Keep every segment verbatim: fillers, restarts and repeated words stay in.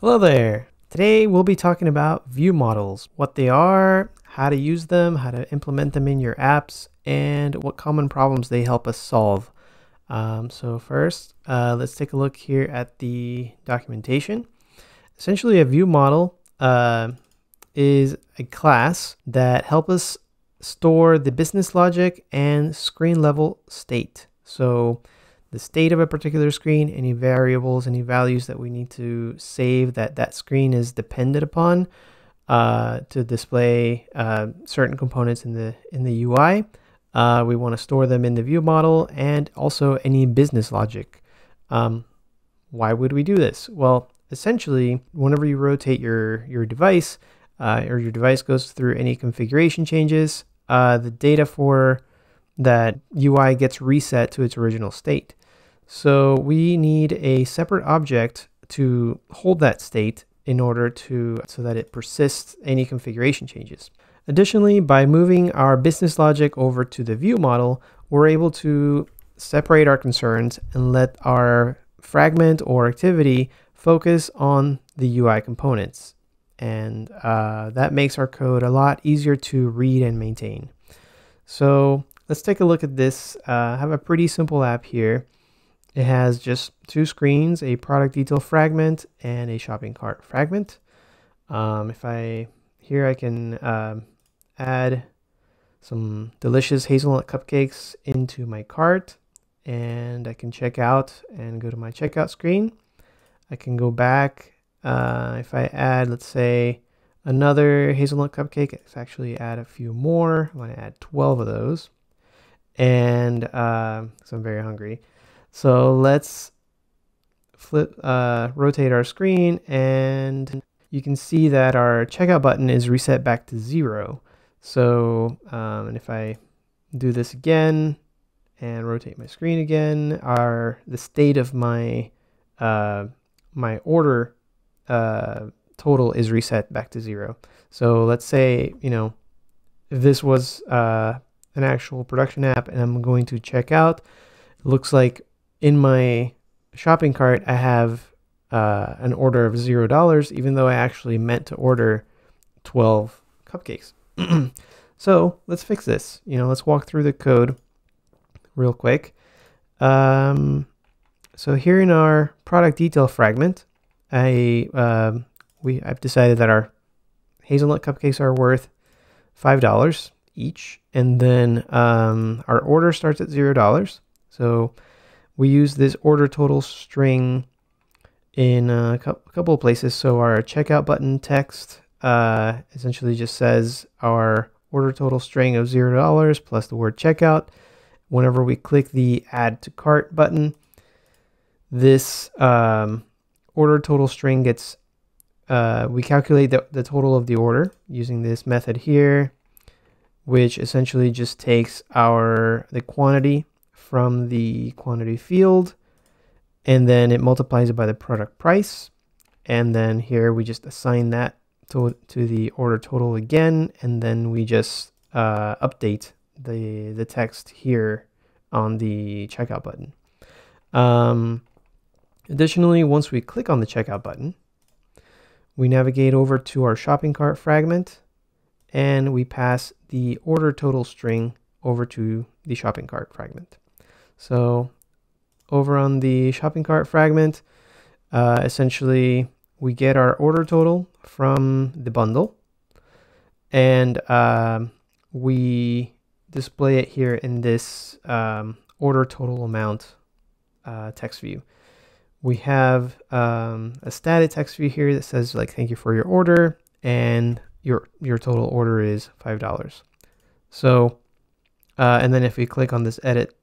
Hello there! Today we'll be talking about view models, what they are, how to use them, how to implement them in your apps, and what common problems they help us solve. Um, so first, uh, let's take a look here at the documentation. Essentially, a view model uh, is a class that helps us store the business logic and screen level state. So the state of a particular screen, any variables, any values that we need to save that that screen is dependent upon uh, to display uh, certain components in the in the U I. Uh, we want to store them in the view model, and also any business logic. Um, why would we do this? Well, essentially, whenever you rotate your your device uh, or your device goes through any configuration changes, uh, the data for that U I gets reset to its original state. So we need a separate object to hold that state in order to so that it persists any configuration changes. Additionally, by moving our business logic over to the view model, we're able to separate our concerns and let our fragment or activity focus on the U I components. And uh, that makes our code a lot easier to read and maintain. So let's take a look at this. Uh, I have a pretty simple app here. It has just two screens, a product detail fragment and a shopping cart fragment. Um, if I, here I can uh, add some delicious hazelnut cupcakes into my cart, and I can check out and go to my checkout screen. I can go back. Uh, if I add, let's say, another hazelnut cupcake, let's actually add a few more. I'm gonna add twelve of those. And uh, so I'm very hungry. So let's flip, uh, rotate our screen, and you can see that our checkout button is reset back to zero. So, um, and if I do this again and rotate my screen again, our the state of my uh, my order uh, total is reset back to zero. So let's say, you know, if this was uh, an actual production app and I'm going to check out, it looks like in my shopping cart, I have uh, an order of zero dollars, even though I actually meant to order twelve cupcakes. So let's fix this. You know, let's walk through the code real quick. Um, so here in our product detail fragment, I, uh, we, I've decided that our hazelnut cupcakes are worth five dollars. Each, and then um, our order starts at zero dollars. So we use this order total string in a couple of places. So our checkout button text uh, essentially just says our order total string of zero dollars plus the word checkout. Whenever we click the add to cart button, this um, order total string gets, uh, we calculate the, the total of the order using this method here, which essentially just takes our the quantity from the quantity field, and then it multiplies it by the product price. And then here we just assign that to, to the order total again, and then we just uh, update the, the text here on the checkout button. Um, additionally, once we click on the checkout button, we navigate over to our shopping cart fragment, and we pass the order total string over to the shopping cart fragment. So over on the shopping cart fragment, uh, essentially we get our order total from the bundle, and um, we display it here in this um, order total amount uh, text view. We have um, a static text view here that says like, thank you for your order, and Your, your total order is five dollars. So, uh, and then if we click on this edit,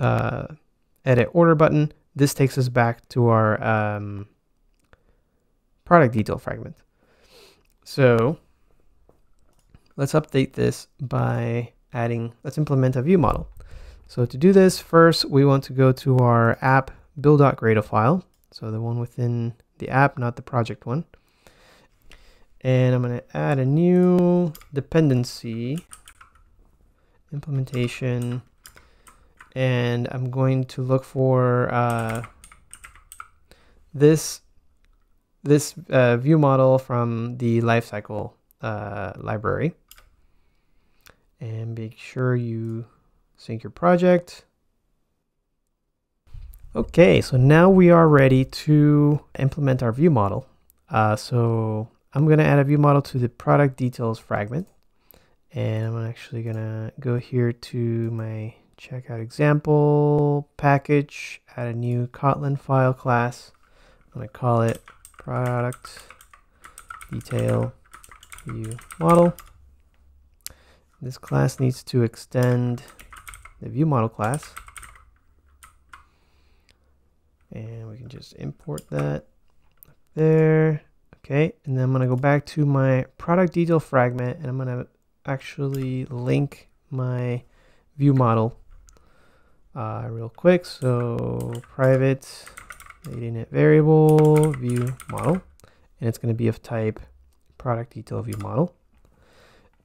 uh, edit order button, this takes us back to our um, product detail fragment. So let's update this by adding, let's implement a view model. So to do this, first we want to go to our app build.gradle file. So the one within the app, not the project one. And I'm going to add a new dependency implementation, and I'm going to look for uh, this this uh, view model from the lifecycle uh, library. And make sure you sync your project. Okay, so now we are ready to implement our view model. Uh, so I'm going to add a view model to the product details fragment. And I'm actually going to go here to my checkout example package, add a new Kotlin file class. I'm going to call it product detail view model. This class needs to extend the view model class. And we can just import that up there. Okay, and then I'm going to go back to my product detail fragment, and I'm going to actually link my view model uh, real quick. So private init variable view model, and it's going to be of type product detail view model.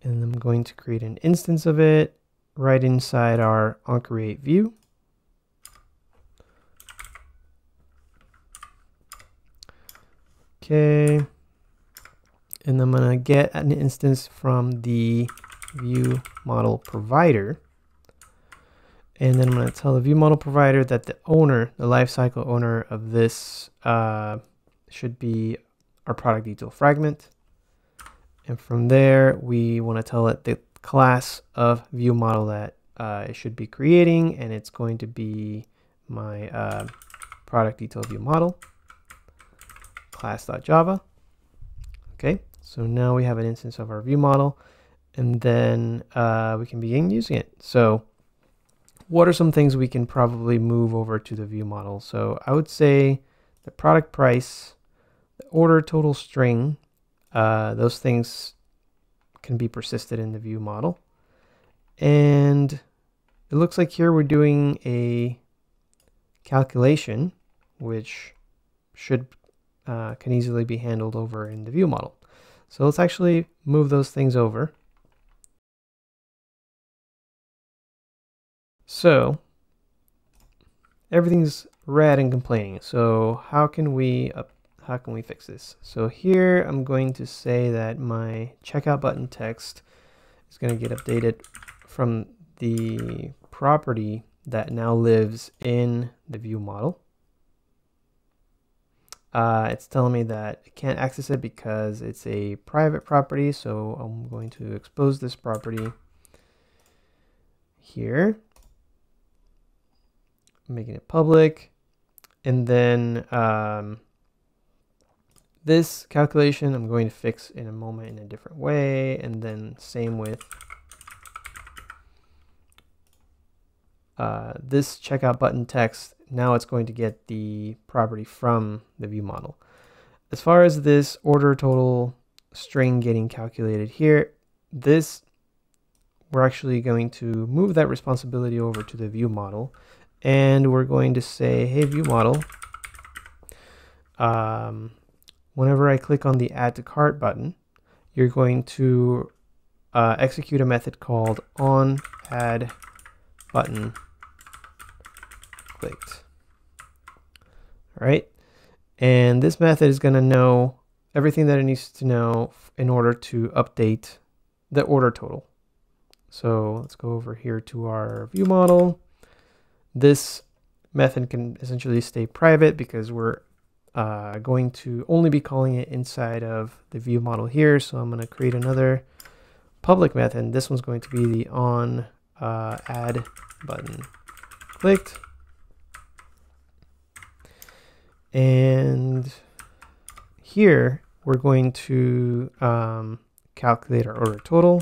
And I'm going to create an instance of it right inside our onCreate view. Okay. And I'm going to get an instance from the view model provider. And then I'm going to tell the view model provider that the owner, the lifecycle owner of this uh, should be our product detail fragment. And from there, we want to tell it the class of view model that uh, it should be creating. And it's going to be my uh, product detail view model class.java. Okay, so now we have an instance of our view model, and then uh, we can begin using it. So what are some things we can probably move over to the view model? So I would say the product price, the order total string, uh, those things can be persisted in the view model. And it looks like here we're doing a calculation, which should Uh, can easily be handled over in the view model. So let's actually move those things over. So everything's red and complaining. So how can we uh, how can we fix this? So here I'm going to say that my checkout button text is going to get updated from the property that now lives in the view model. Uh, it's telling me that it can't access it because it's a private property. So I'm going to expose this property here, making it public. And then um, this calculation I'm going to fix in a moment in a different way. And then same with uh, this checkout button text. Now it's going to get the property from the view model. As far as this order total string getting calculated here, this, we're actually going to move that responsibility over to the view model. And we're going to say, hey, view model, um, whenever I click on the add to cart button, you're going to uh, execute a method called on add button clicked. All right, and this method is going to know everything that it needs to know in order to update the order total. So let's go over here to our view model. This method can essentially stay private because we're uh, going to only be calling it inside of the view model here. So I'm going to create another public method. This one's going to be the on uh, add button clicked. And here we're going to um, calculate our order total.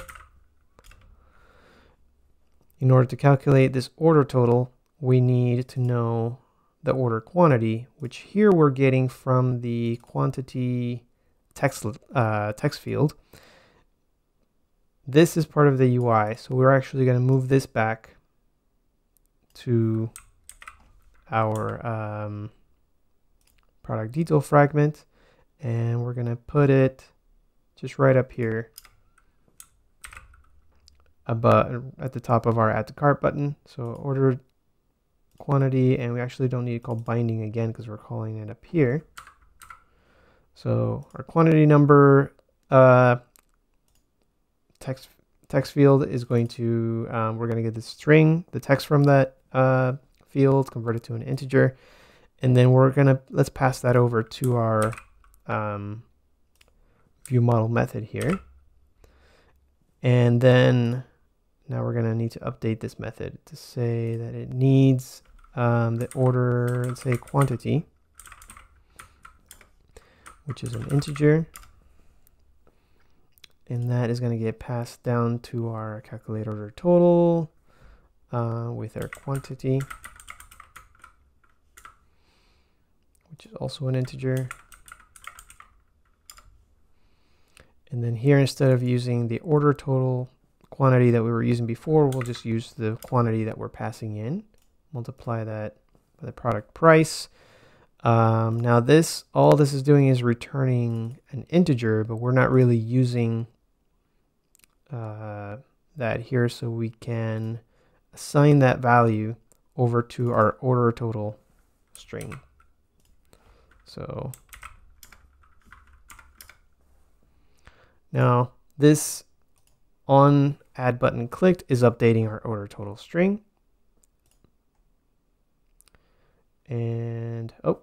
In order to calculate this order total, we need to know the order quantity, which here we're getting from the quantity text, uh, text field. This is part of the U I, so we're actually going to move this back to our um, product detail fragment, and we're going to put it just right up here above at the top of our add to cart button. So order quantity, and we actually don't need to call binding again because we're calling it up here. So our quantity number uh, text text field is going to, um, we're going to get the string, the text from that uh, field, convert it to an integer. And then we're going to, let's pass that over to our um, view model method here. And then now we're going to need to update this method to say that it needs um, the order, let's say quantity, which is an integer. And that is going to get passed down to our calculate order total uh, with our quantity, which is also an integer. And then here, instead of using the order total quantity that we were using before, we'll just use the quantity that we're passing in, multiply that by the product price. Um, now this, all this is doing is returning an integer, but we're not really using uh, that here. So we can assign that value over to our order total string. So now this on add button clicked is updating our order total string. And oh,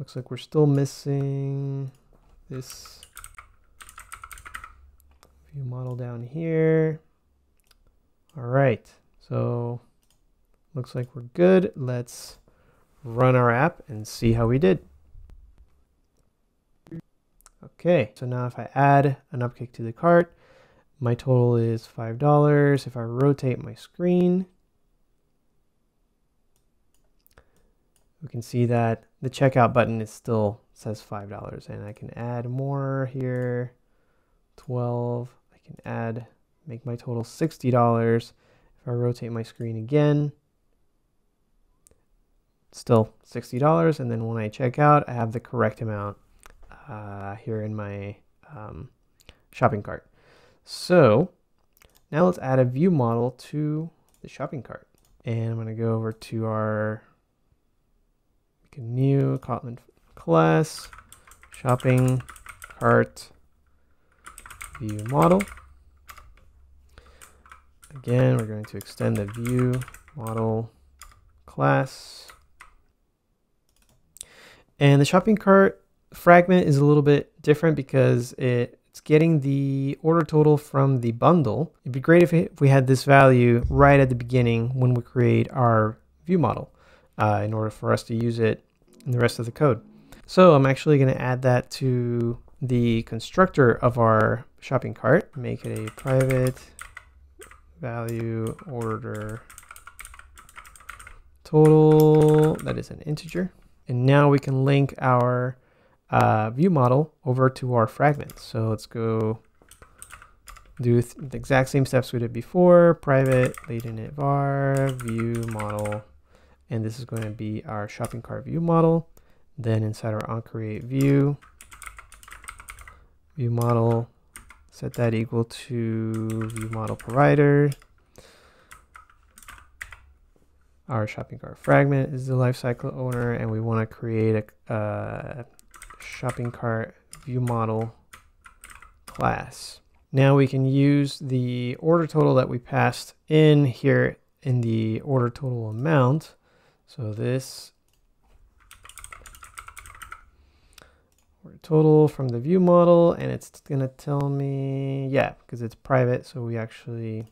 looks like we're still missing this view model down here. All right, so looks like we're good. Let's run our app and see how we did. Okay, so now if I add an upkick to the cart, my total is five dollars. If I rotate my screen, we can see that the checkout button is still says five dollars, and I can add more here, twelve. I can add, make my total sixty dollars. If I rotate my screen again, still sixty dollars. And then when I check out, I have the correct amount uh, here in my um, shopping cart. So now let's add a view model to the shopping cart. And I'm going to go over to our new Kotlin class shopping cart view model. Again, we're going to extend the view model class. And the shopping cart fragment is a little bit different because it, it's getting the order total from the bundle. It'd be great if, it, if we had this value right at the beginning when we create our view model uh, in order for us to use it in the rest of the code. So I'm actually going to add that to the constructor of our shopping cart, make it a private value order total that is an integer. And now we can link our uh, view model over to our fragment. So let's go do the exact same steps we did before, private late init var view model. And this is going to be our shopping cart view model. Then inside our onCreate view, view model, set that equal to view model provider. Our shopping cart fragment is the lifecycle owner, and we want to create a uh, shopping cart view model class. Now we can use the order total that we passed in here in the order total amount. So this total from the view model, and it's going to tell me, yeah, because it's private. So we actually,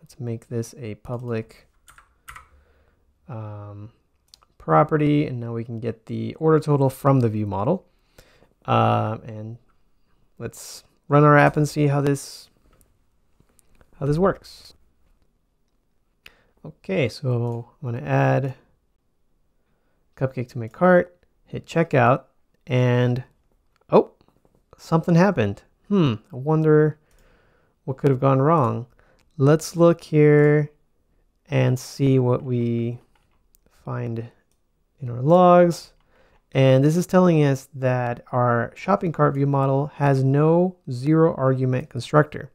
let's make this a public um, property. And now we can get the order total from the view model. Um, and let's run our app and see how this, how this works. Okay, so I'm going to add cupcake to my cart, hit checkout, and oh, something happened. Hmm, I wonder what could have gone wrong. Let's look here and see what we find in our logs. And this is telling us that our shopping cart view model has no zero argument constructor.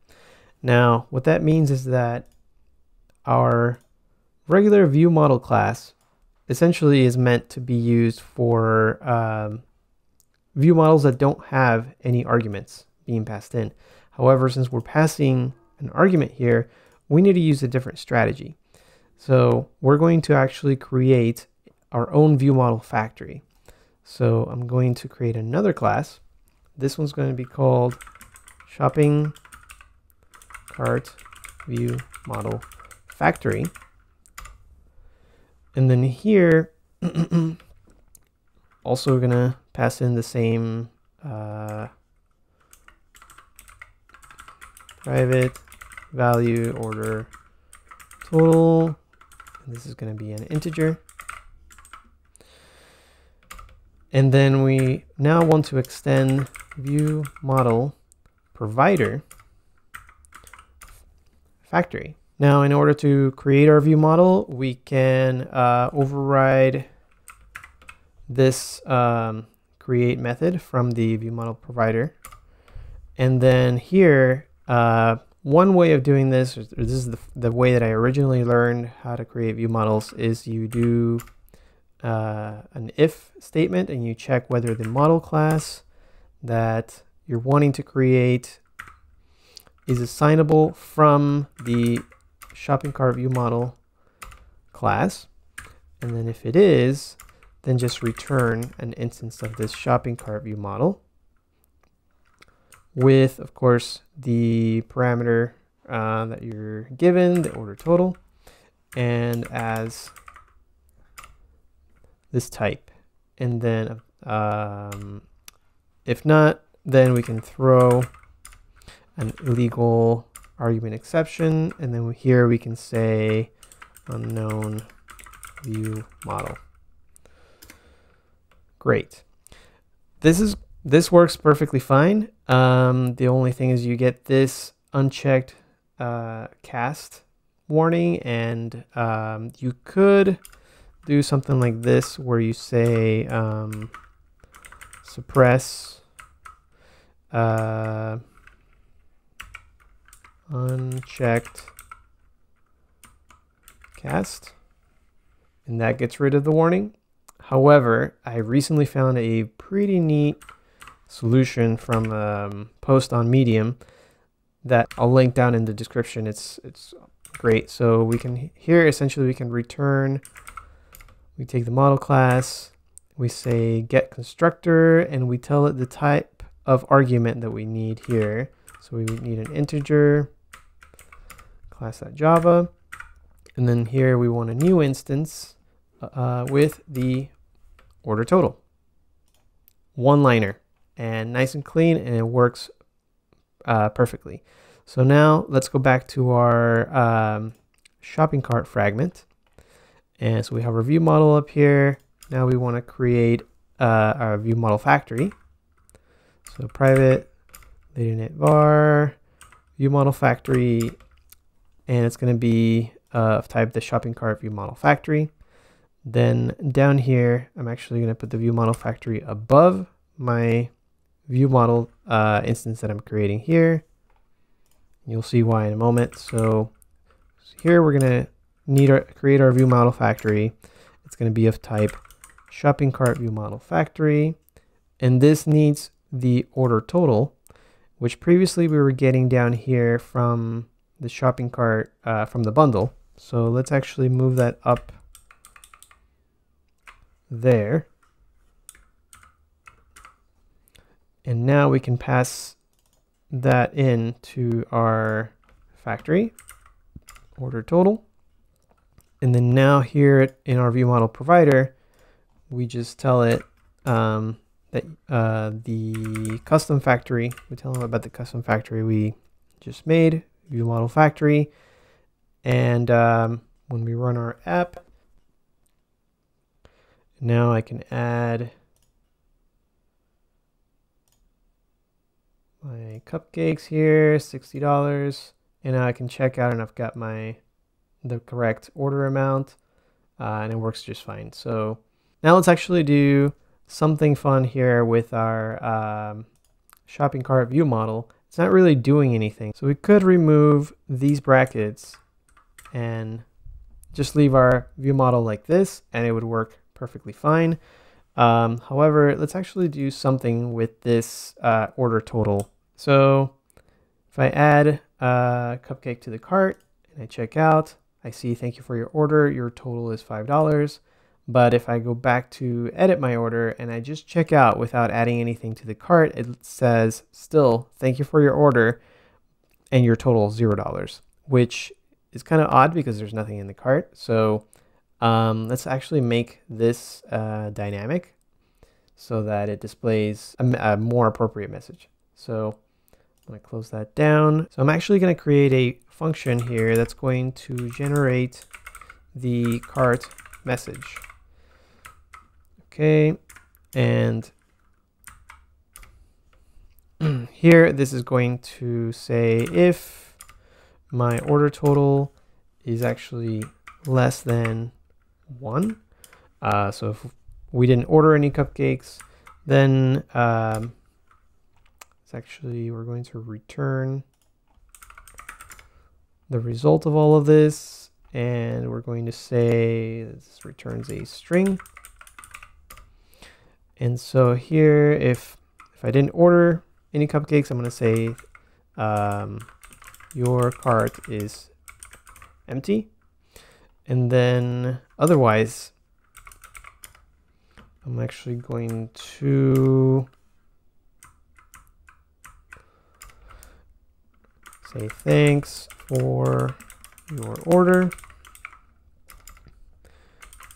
Now, what that means is that our regular view model class essentially is meant to be used for um, view models that don't have any arguments being passed in. However, since we're passing an argument here, we need to use a different strategy. So we're going to actually create our own view model factory. So I'm going to create another class. This one's going to be called Shopping Cart View Model Factory. And then here, also going to pass in the same uh, private value order total. And this is going to be an integer. And then we now want to extend view model provider factory. Now, in order to create our view model, we can uh, override this um, create method from the view model provider. And then here, uh, one way of doing this, or this is the, the way that I originally learned how to create view models, is you do Uh, an if statement and you check whether the model class that you're wanting to create is assignable from the shopping cart view model class. And then if it is, then just return an instance of this shopping cart view model with, of course, the parameter uh, that you're given, the order total, and as this type. And then um, if not, then we can throw an illegal argument exception, and then here we can say unknown view model. Great. This is this works perfectly fine. Um, the only thing is you get this unchecked uh, cast warning, and um, you could do something like this where you say um, suppress uh, unchecked cast, and that gets rid of the warning. However, I recently found a pretty neat solution from a post on Medium that I'll link down in the description. It's, it's great. So we can here essentially we can return we take the model class, we say get constructor, and we tell it the type of argument that we need here. So we would need an integer, class.java, and then here we want a new instance uh, with the order total. One liner, and nice and clean, and it works uh, perfectly. So now let's go back to our um, shopping cart fragment. And so we have our view model up here. Now we want to create uh, our view model factory. So private init var view model factory, and it's going to be uh, of type the shopping cart view model factory. Then down here, I'm actually going to put the view model factory above my view model uh, instance that I'm creating here. You'll see why in a moment. So, so here we're going to need our create our view model factory. It's going to be of type shopping cart view model factory, and this needs the order total, which previously we were getting down here from the shopping cart uh, from the bundle. So let's actually move that up there, and now we can pass that in to our factory order total. And then now here in our view model provider, we just tell it um, that uh, the custom factory, we tell them about the custom factory we just made, view model factory. And um, when we run our app, now I can add my cupcakes here, sixty dollars. And now I can check out and I've got my the correct order amount, uh, and it works just fine. So now let's actually do something fun here with our um, shopping cart view model. It's not really doing anything. So we could remove these brackets and just leave our view model like this, and it would work perfectly fine. Um, however, let's actually do something with this uh, order total. So if I add uh, cupcake to the cart and I check out, I see thank you for your order, your total is five dollars. But if I go back to edit my order and I just check out without adding anything to the cart, it says still thank you for your order and your total is zero dollars, which is kind of odd because there's nothing in the cart. So um, let's actually make this uh, dynamic so that it displays a, a more appropriate message. So I'm going to close that down. So I'm actually going to create a function here that's going to generate the cart message. Okay, and here this is going to say if my order total is actually less than one. Uh, so if we didn't order any cupcakes, then um, it's actually we're going to return the result of all of this. And we're going to say this returns a string. And so here, if if I didn't order any cupcakes, I'm going to say um, your cart is empty. And then otherwise, I'm actually going to say thanks for your order,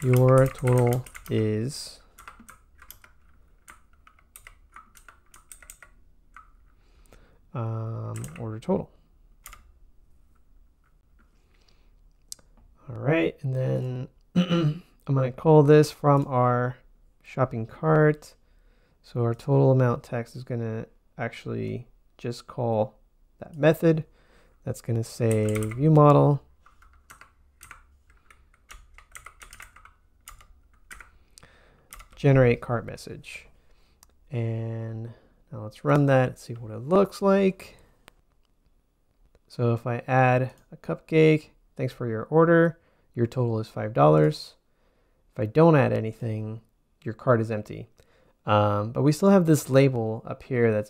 your total is um, order total. All right, and then I'm going to call this from our shopping cart. So our total amount text is going to actually just call that method. That's going to say view model generate cart message. And now let's run that and see what it looks like. So if I add a cupcake, thanks for your order, your total is five dollars. If I don't add anything, your cart is empty. Um, but we still have this label up here that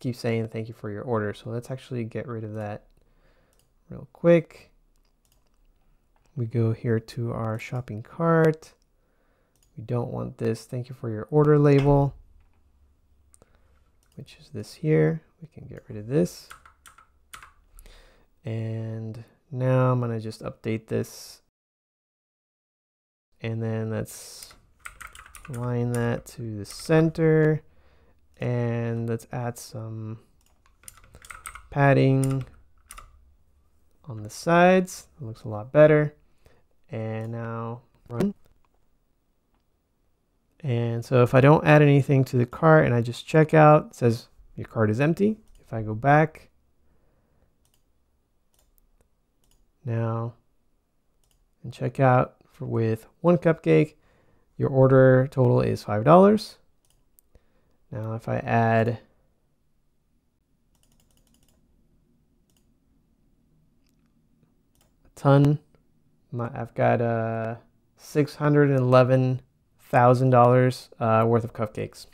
keeps saying thank you for your order. So let's actually get rid of that real quick. We go here to our shopping cart. We don't want this thank you for your order label, which is this here. We can get rid of this. And now I'm going to just update this. And then let's align that to the center. And let's add some padding on the sides. It looks a lot better. And now run. And so if I don't add anything to the cart and I just check out, it says your cart is empty. If I go back, now and check out for with one cupcake, your order total is five dollars. Now if I add ton. My, I've got uh, six hundred eleven thousand dollars uh, worth of cupcakes.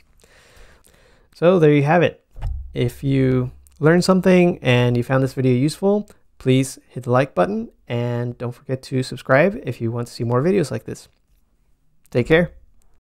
So there you have it. If you learned something and you found this video useful, please hit the like button and don't forget to subscribe if you want to see more videos like this. Take care.